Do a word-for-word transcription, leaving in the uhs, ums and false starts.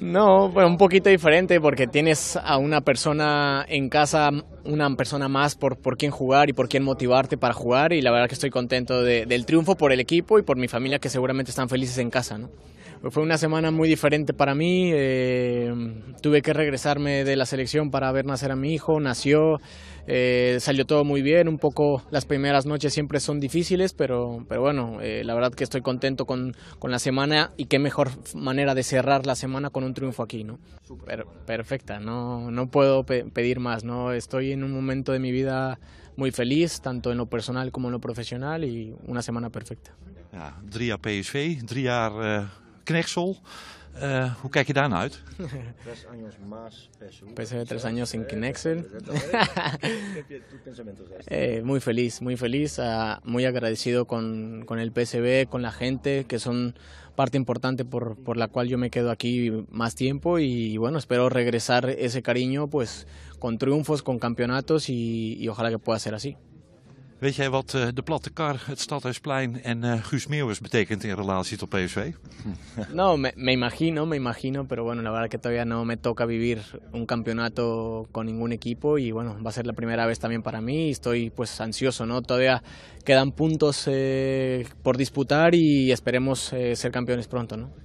No, pero un poquito diferente porque tienes a una persona en casa, una persona más por, por quien jugar y por quien motivarte para jugar, y la verdad que estoy contento de, del triunfo por el equipo y por mi familia, que seguramente están felices en casa, ¿no? Fue una semana muy diferente para mí, eh, tuve que regresarme de la selección para ver nacer a mi hijo, nació, eh, salió todo muy bien, un poco las primeras noches siempre son difíciles, pero, pero bueno, eh, la verdad que estoy contento con, con la semana, y qué mejor manera de cerrar la semana con un triunfo aquí, ¿no? Per- perfecta, no, no puedo pe- pedir más, ¿no? Estoy en un momento de mi vida muy feliz, tanto en lo personal como en lo profesional, y una semana perfecta. Ja, drie jaar P S V, drie jaar... Uh... Knegsel, uh, hoe kijk je daarna uit? P S V tres años en Knegsel. eh, muy feliz, muy feliz, uh, muy agradecido con, con el P S V, con la gente, que son parte importante por, por la cual yo me quedo aquí más tiempo, y bueno, espero regresar ese cariño pues con triunfos, con campeonatos, y, y ojalá que pueda ser así. Weet jij wat de platte kar, het Stadhuisplein en uh, Guus Meeuwis betekent in relatie tot P S V? No, me, me imagino, me imagino, pero bueno, la verdad que todavía no me toca vivir un campeonato con ningún equipo, y bueno, va a ser la primera vez también para mí, y estoy pues ansioso, ¿no? Todavía quedan puntos eh, por disputar, y esperemos eh, ser campeones pronto, ¿no?